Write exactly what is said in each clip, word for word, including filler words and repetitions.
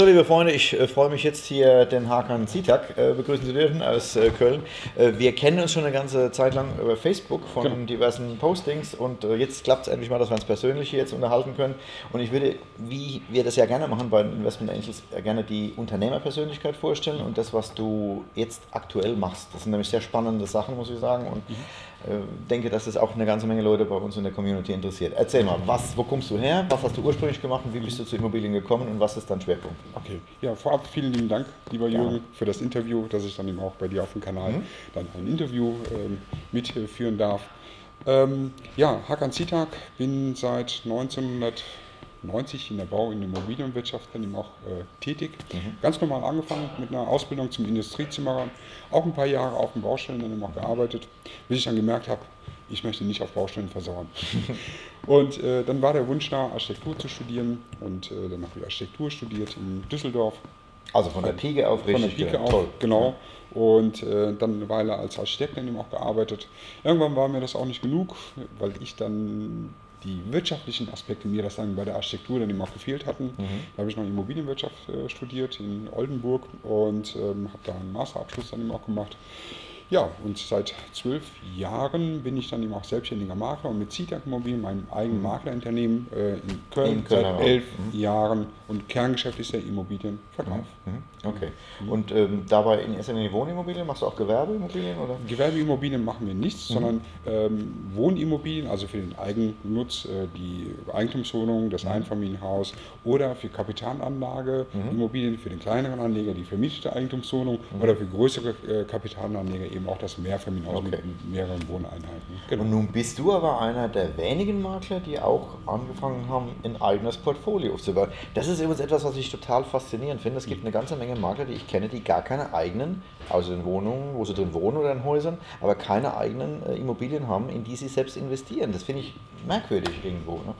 So, liebe Freunde, ich äh, freue mich jetzt hier den Hakan Citak äh, begrüßen zu dürfen aus äh, Köln. Äh, wir kennen uns schon eine ganze Zeit lang über Facebook von genau. diversen Postings und äh, jetzt klappt es endlich mal, dass wir uns persönlich hier jetzt unterhalten können. Und ich würde, wie wir das ja gerne machen bei den InvestmentAngels, äh, gerne die Unternehmerpersönlichkeit vorstellen und das, was du jetzt aktuell machst. Das sind nämlich sehr spannende Sachen, muss ich sagen, und äh, denke, dass das auch eine ganze Menge Leute bei uns in der Community interessiert. Erzähl mal, was, wo kommst du her, was hast du ursprünglich gemacht und wie bist du zu Immobilien gekommen und was ist dein Schwerpunkt? Okay, ja, vorab vielen lieben Dank, lieber Jürgen, ja. für das Interview, dass ich dann eben auch bei dir auf dem Kanal mhm. dann ein Interview ähm, mitführen darf. Ähm, ja, Hakan Citak, bin seit neunzehnhundertneunzig in der Bau- und Immobilienwirtschaft dann eben auch äh, tätig. Mhm. Ganz normal angefangen mit einer Ausbildung zum Industriezimmerer, auch ein paar Jahre auf den Baustellen dann eben auch gearbeitet, bis ich dann gemerkt habe, ich möchte nicht auf Baustellen versauen. Und äh, dann war der Wunsch da, Architektur zu studieren. Und äh, dann habe ich Architektur studiert in Düsseldorf. Also von der Pike auf richtig. Von der Pike auf, toll. Genau. Und äh, dann eine Weile als Architekt dann eben auch gearbeitet. Irgendwann war mir das auch nicht genug, weil ich dann die wirtschaftlichen Aspekte mir das dann bei der Architektur dann eben auch gefehlt hatten. Mhm. Da habe ich noch Immobilienwirtschaft äh, studiert in Oldenburg und ähm, habe da einen Masterabschluss dann eben auch gemacht. Ja, und seit zwölf Jahren bin ich dann eben auch selbstständiger Makler und mit Citak Immobilien, meinem eigenen Maklerunternehmen äh, in Köln, in Köln seit elf mhm. Jahren, und Kerngeschäft ist der Immobilienverkauf. Mhm. Okay, mhm. und ähm, dabei in erster Linie Wohnimmobilien, machst du auch Gewerbeimmobilien? Oder? Gewerbeimmobilien machen wir nichts, mhm. sondern ähm, Wohnimmobilien, also für den Eigennutz, äh, die Eigentumswohnung, das mhm. Einfamilienhaus, oder für Kapitalanlage, mhm. Immobilien für den kleineren Anleger, die vermietete Eigentumswohnung, mhm. oder für größere äh, Kapitalanleger eben auch das Mehrfamilienhaus okay. mit mehreren Wohneinheiten. Genau. Und nun bist du aber einer der wenigen Makler, die auch angefangen haben, ein eigenes Portfolio aufzubauen. Das ist übrigens etwas, was ich total faszinierend finde. Es gibt eine ganze Menge Makler, die ich kenne, die gar keine eigenen, also in Wohnungen, wo sie drin wohnen oder in Häusern, aber keine eigenen äh, Immobilien haben, in die sie selbst investieren. Das finde ich merkwürdig irgendwo. Ne?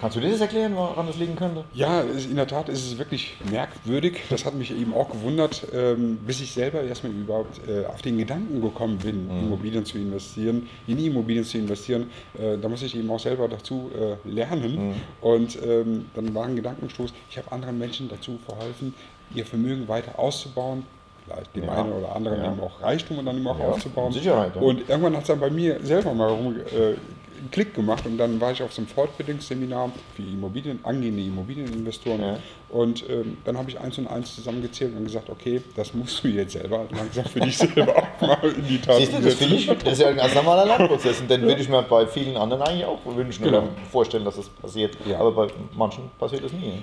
Kannst du dir das erklären, woran das liegen könnte? Ja, in der Tat ist es wirklich merkwürdig. Das hat mich eben auch gewundert, bis ich selber erstmal überhaupt auf den Gedanken gekommen bin, mhm. Immobilien zu investieren, in Immobilien zu investieren. Da muss ich eben auch selber dazu lernen. Mhm. Und dann war ein Gedankenstoß, ich habe anderen Menschen dazu verholfen, ihr Vermögen weiter auszubauen, dem ja. einen oder anderen ja. eben auch Reichtum und dann eben auch ja. aufzubauen. Sicherheit, ja. Und irgendwann hat es dann bei mir selber mal rum, äh, einen Klick gemacht und dann war ich auf so einem Fortbildungsseminar für Immobilien, angehende Immobilieninvestoren ja. und ähm, dann habe ich eins und eins zusammengezählt und gesagt, okay, das musst du jetzt selber langsam für dich selber auch mal in die Tat setzen. Siehst du, das, ich, das ist ja ein ganz normaler Lernprozess und den ja. würde ich mir bei vielen anderen eigentlich auch wünschen genau. oder vorstellen, dass das passiert, ja. aber bei manchen passiert das nie.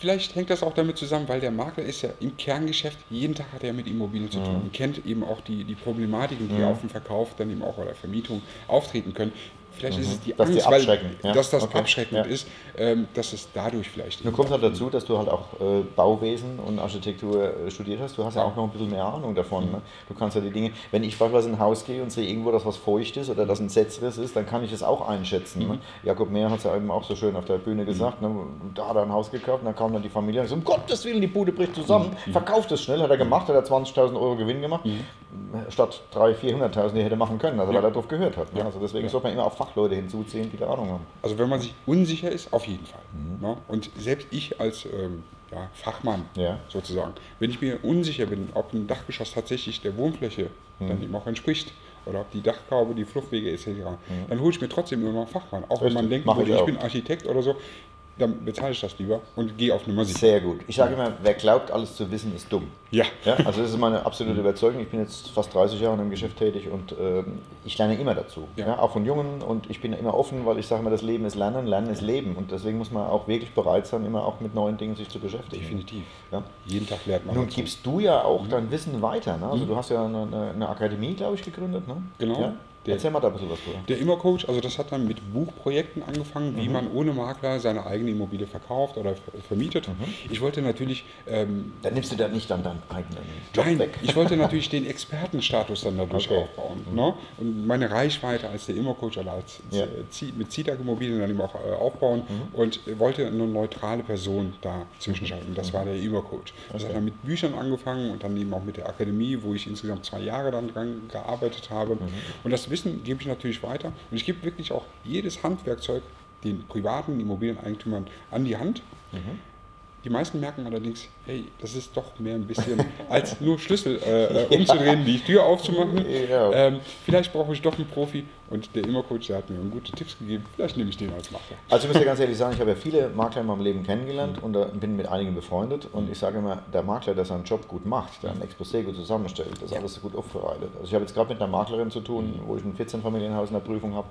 Vielleicht hängt das auch damit zusammen, weil der Makler ist ja im Kerngeschäft, jeden Tag hat er mit Immobilien zu tun mhm. und kennt eben auch die, die Problematiken, die mhm. auf dem Verkauf dann eben auch oder Vermietung auftreten können. Vielleicht mhm. ist es die Angst, dass, die weil, ja. dass das okay. abschreckend ja. ist, ähm, dass es dadurch vielleicht... Du kommst halt dazu, dass du halt auch äh, Bauwesen und Architektur äh, studiert hast. Du hast ja auch noch ein bisschen mehr Ahnung davon. Mhm. Ne? Du kannst ja die Dinge... Wenn ich beispielsweise in ein Haus gehe und sehe irgendwo, dass was feucht ist oder dass ein Setzriss ist, dann kann ich das auch einschätzen. Mhm. Ne? Jakob Mehr hat es ja eben auch so schön auf der Bühne gesagt. Mhm. Ne? Da hat er ein Haus gekauft und dann kam dann die Familie und so, um Gottes Willen, die Bude bricht zusammen. Mhm. Verkauft es schnell, hat er gemacht, hat er zwanzigtausend Euro Gewinn gemacht, mhm. statt dreihunderttausend, vierhunderttausend, die er hätte machen können, also ja. weil er darauf gehört hat. Ne? Ja. Also deswegen ja. sollte man immer auf Fachleute hinzuziehen, die da Ahnung haben. Also wenn man sich unsicher ist, auf jeden Fall. Mhm. Ja, und selbst ich als ähm, ja, Fachmann ja. sozusagen, wenn ich mir unsicher bin, ob ein Dachgeschoss tatsächlich der Wohnfläche mhm. dann eben auch entspricht oder ob die Dachgaube, die Fluchtwege et cetera, mhm. dann hole ich mir trotzdem immer einen Fachmann. Auch Richtig. Wenn man denkt, Mach ich, ich bin Architekt oder so, dann bezahle ich das lieber und gehe auf Nummer sicher. Sehr gut. Ich sage immer, wer glaubt, alles zu wissen, ist dumm. Ja. ja. Also das ist meine absolute Überzeugung. Ich bin jetzt fast dreißig Jahre im Geschäft tätig und äh, ich lerne immer dazu. Ja. Ja, auch von Jungen, und ich bin immer offen, weil ich sage immer, das Leben ist Lernen, Lernen ist Leben. Und deswegen muss man auch wirklich bereit sein, immer auch mit neuen Dingen sich zu beschäftigen. Definitiv. Ja. Jeden Tag lernt man. Nun gibst du ja auch mhm. dein Wissen weiter. Ne? Also mhm. du hast ja eine, eine, eine Akademie, glaube ich, gegründet. Ne? Genau. Ja? Der, Erzähl mal da ein bisschen was drüber. Der Immercoach, also das hat dann mit Buchprojekten angefangen, mhm. wie man ohne Makler seine eigene Immobilie verkauft oder vermietet. Mhm. Ich wollte natürlich... Ähm, dann nimmst du da nicht dann deinen eigenen Job Nein, weg. Ich wollte natürlich den Expertenstatus dann dadurch okay. aufbauen. Mhm. Ne? Und meine Reichweite als der Immercoach oder als ja. mit Citak Immobilien dann eben auch äh, aufbauen mhm. und wollte eine neutrale Person da zwischenschalten. Das mhm. war der Immercoach. Das okay. hat dann mit Büchern angefangen und dann eben auch mit der Akademie, wo ich insgesamt zwei Jahre dann dran gearbeitet habe. Mhm. Und das Wissen gebe ich natürlich weiter und ich gebe wirklich auch jedes Handwerkzeug den privaten Immobilieneigentümern an die Hand. Mhm. Die meisten merken allerdings, hey, das ist doch mehr ein bisschen, als nur Schlüssel äh, umzudrehen, die Tür aufzumachen. Ja. Ähm, vielleicht brauche ich doch einen Profi, und der Immercoach, der hat mir gute Tipps gegeben, vielleicht nehme ich den als Makler. Also ich muss dir ganz ehrlich sagen, ich habe ja viele Makler in meinem Leben kennengelernt, mhm, und bin mit einigen befreundet, und ich sage immer, der Makler, der seinen Job gut macht, der ein Exposé gut zusammenstellt, das ja alles gut aufbereitet. Also ich habe jetzt gerade mit einer Maklerin zu tun, wo ich ein vierzehn Familienhaus in der Prüfung habe,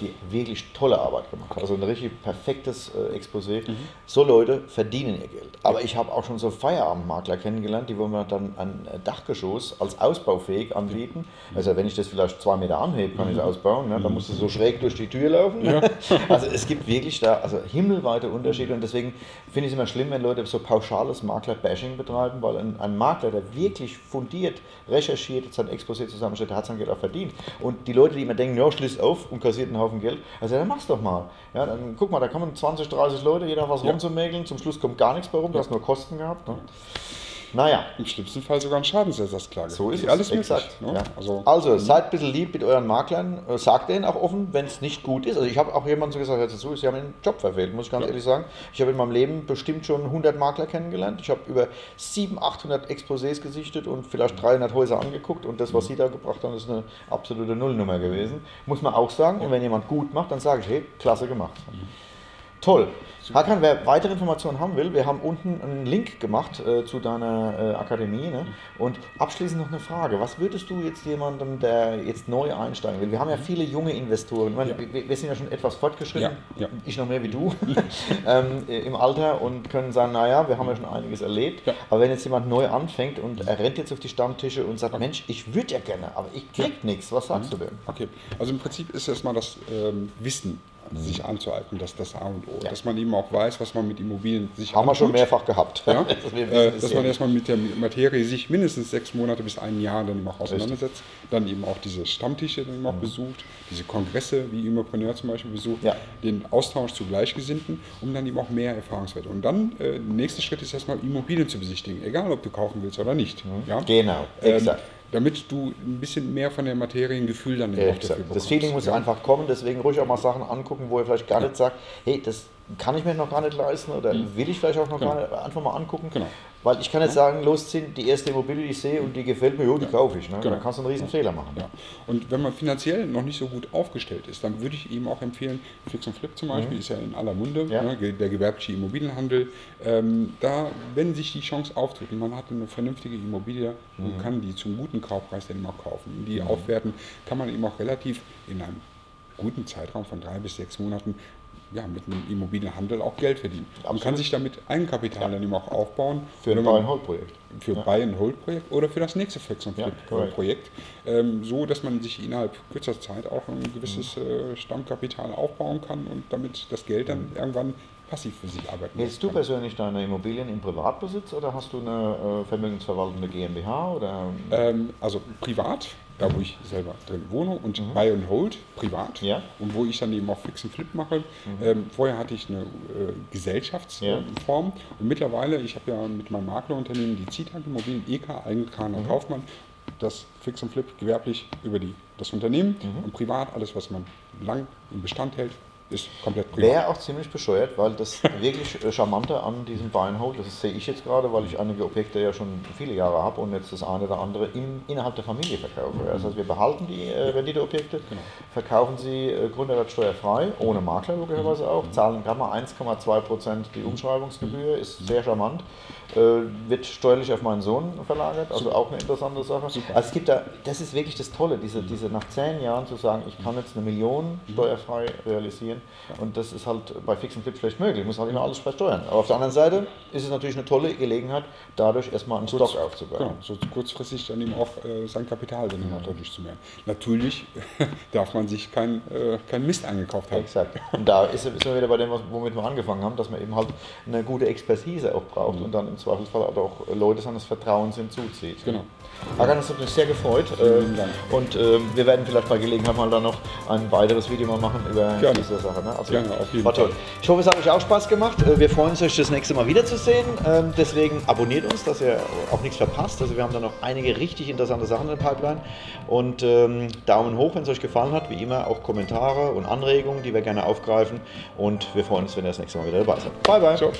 die wirklich tolle Arbeit gemacht hat, also ein richtig perfektes Exposé. Mhm. So Leute verdienen ihr Geld. Aber ich habe auch schon so Feierabendmakler kennengelernt, die wollen wir dann ein Dachgeschoss als ausbaufähig anbieten. Also wenn ich das vielleicht zwei Meter anhebe, kann ich das ausbauen, ne? Dann musst du so schräg durch die Tür laufen. Ne? Ja. Also es gibt wirklich da also himmelweite Unterschiede, und deswegen finde ich es immer schlimm, wenn Leute so pauschales Makler-Bashing betreiben, weil ein, ein Makler, der wirklich fundiert, recherchiert, sein Exposé zusammenstellt, der hat sein Geld auch verdient. Und die Leute, die immer denken, ja, schließ auf und kassiert einen Haufen Geld, also dann mach's doch mal. Ja, dann guck mal, da kommen zwanzig, dreißig Leute, jeder was ja rumzumäkeln, zum Schluss kommt gar nichts bei rum, du hast nur Kosten gehabt. Ne? Naja. Im schlimmsten Fall sogar ein Schadensersatzklage. So ist es. Alles exakt. Möglich, ne? Ja. Also, also seid ein bisschen lieb mit euren Maklern, sagt denen auch offen, wenn es nicht gut ist. Also ich habe auch jemandem so gesagt, hör zu, sie haben den Job verfehlt, muss ich ganz ja ehrlich sagen. Ich habe in meinem Leben bestimmt schon hundert Makler kennengelernt. Ich habe über siebenhundert, achthundert Exposés gesichtet und vielleicht dreihundert Häuser angeguckt, und das, was sie da gebracht haben, ist eine absolute Nullnummer gewesen. Muss man auch sagen. Und wenn jemand gut macht, dann sage ich, hey, klasse gemacht. Mhm. Toll. Hakan, wer weitere Informationen haben will, wir haben unten einen Link gemacht äh, zu deiner äh, Akademie. Ne? Und abschließend noch eine Frage. Was würdest du jetzt jemandem, der jetzt neu einsteigen will? Wir haben ja viele junge Investoren. Ich meine, ja. wir, wir sind ja schon etwas fortgeschritten. Ja. Ja. Ich noch mehr wie du ähm, im Alter, und können sagen, naja, wir haben ja schon einiges erlebt. Ja. Aber wenn jetzt jemand neu anfängt und er rennt jetzt auf die Stammtische und sagt, okay, Mensch, ich würde ja gerne, aber ich krieg ja nichts. Was sagst mhm. du denn? Okay, also im Prinzip ist erstmal das ähm, Wissen, sich anzueignen, dass das A und O, ja, dass man eben auch weiß, was man mit Immobilien sich haben antut. Wir schon mehrfach gehabt. Ja? das dass man erstmal mit der Materie sich mindestens sechs Monate bis ein Jahr dann eben auch auseinandersetzt, richtig, dann eben auch diese Stammtische dann eben auch mhm. besucht, diese Kongresse wie Immopreneur zum Beispiel besucht, ja, den Austausch zu Gleichgesinnten, um dann eben auch mehr Erfahrungswerte. Und dann äh, der nächste Schritt ist erstmal Immobilien zu besichtigen, egal ob du kaufen willst oder nicht. Mhm. Ja? Genau, ähm, exakt. Damit du ein bisschen mehr von der Materie ein Gefühl dann ja, dafür bekommst. Das Feeling muss ja einfach kommen, deswegen ruhig auch mal Sachen angucken, wo ihr vielleicht gar ja nicht sagt, hey, das kann ich mir noch gar nicht leisten, oder mhm. will ich vielleicht auch noch genau. gar nicht, einfach mal angucken. Genau. Weil ich kann jetzt sagen, losziehen, die erste Immobilie, die ich sehe und die gefällt mir, jo, die ja, kaufe ich. Ne? Genau. Dann kannst du einen riesen Fehler machen. Ja. Und wenn man finanziell noch nicht so gut aufgestellt ist, dann würde ich eben auch empfehlen, Fix und Flip zum Beispiel, mhm. ist ja in aller Munde, ja, ne, der gewerbliche Immobilienhandel. Ähm, da, wenn sich die Chance auftritt und man hat eine vernünftige Immobilie mhm. und kann die zum guten Kaufpreis dann auch kaufen und die mhm. aufwerten, kann man eben auch relativ in einem guten Zeitraum von drei bis sechs Monaten ja, mit einem Immobilienhandel auch Geld verdienen. Man kann sich damit Eigenkapital ja dann eben auch aufbauen. Für ein Buy-and-Hold-Projekt. Für ja. Buy-and-Hold-Projekt oder für das nächste Fix-and-Flip-Projekt. Ja, ähm, so, dass man sich innerhalb kürzer Zeit auch ein gewisses äh, Stammkapital aufbauen kann und damit das Geld dann mhm. irgendwann passiv für sich arbeiten. Hältst du persönlich deine Immobilien im Privatbesitz oder hast du eine äh, vermögensverwaltende GmbH? Oder? Ähm, also privat, da wo ich selber drin wohne, und mhm. Buy and Hold privat ja. und wo ich dann eben auch Fix and Flip mache. Mhm. Ähm, vorher hatte ich eine äh, Gesellschaftsform ja. und mittlerweile, ich habe ja mit meinem Maklerunternehmen die Citak Immobilien, E K, eingetragener mhm. Kaufmann, das Fix and Flip gewerblich über die, das Unternehmen mhm. und privat alles, was man lang im Bestand hält, ist komplett privat. Wäre auch ziemlich bescheuert, weil das wirklich Charmante an diesem Beinhold, das sehe ich jetzt gerade, weil ich einige Objekte ja schon viele Jahre habe und jetzt das eine oder andere im, innerhalb der Familie verkaufe. Mhm. Das heißt, wir behalten die äh, Renditeobjekte, genau. verkaufen sie äh, grunderwerbsteuerfrei, ohne Makler logischerweise auch, mhm. zahlen gerade mal eins Komma zwei Prozent die Umschreibungsgebühr, mhm. ist sehr charmant, äh, wird steuerlich auf meinen Sohn verlagert, also super. Auch eine interessante Sache. Super. Also es gibt da, das ist wirklich das Tolle, diese, diese nach zehn Jahren zu sagen, ich kann jetzt eine Million steuerfrei realisieren. Und das ist halt bei Fix and Flip schlecht möglich. Ich muss halt immer alles versteuern. Aber auf der anderen Seite ist es natürlich eine tolle Gelegenheit, dadurch erstmal einen Kurz, Stock aufzubauen. Genau, so kurzfristig dann eben auch äh, sein Kapital dann ja. dadurch zu mehren. Natürlich darf man sich keinen äh, kein Mist eingekauft haben. Exakt. Und da ist, ist man wieder bei dem, womit wir angefangen haben, dass man eben halt eine gute Expertise auch braucht mhm. und dann im Zweifelsfall auch Leute seines Vertrauens hinzuzieht. Genau. Hakan, das hat mich sehr gefreut. Vielen äh, Dank. Und äh, wir werden vielleicht bei Gelegenheit mal dann noch ein weiteres Video mal machen über Gerne. Diese Sache. Ne? Also, Gerne, auf jeden war toll. Fall. Ich hoffe, es hat euch auch Spaß gemacht. Wir freuen uns, euch das nächste Mal wiederzusehen. Ähm, deswegen abonniert uns, dass ihr auch nichts verpasst. Also wir haben da noch einige richtig interessante Sachen in der Pipeline. Und ähm, Daumen hoch, wenn es euch gefallen hat. Wie immer auch Kommentare und Anregungen, die wir gerne aufgreifen. Und wir freuen uns, wenn ihr das nächste Mal wieder dabei seid. Bye, bye. Ciao.